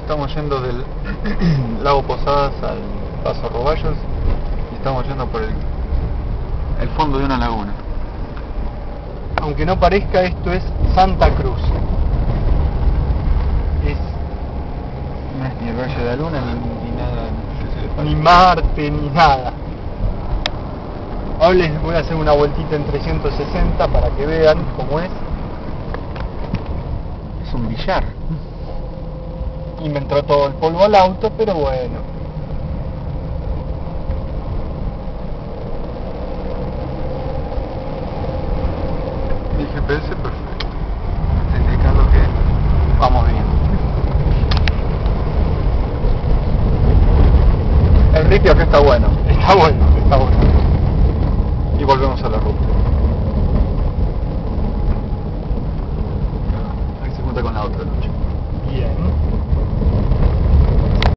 estamos yendo del lago Posadas al Paso Roballos y estamos yendo por el fondo de una laguna. Aunque no parezca, esto es Santa Cruz. Es no es ni el Valle de la Luna, ni nada, ni Marte, ni nada. Ahora les voy a hacer una vueltita en 360 para que vean cómo es. Es un billar. Y me entró todo el polvo al auto, pero bueno. Mi GPS perfecto. Está indicando que vamos bien. El ripio acá está bueno. Está bueno, está bueno. Y volvemos a la ruta. Ahí se junta con la otra noche. Bien.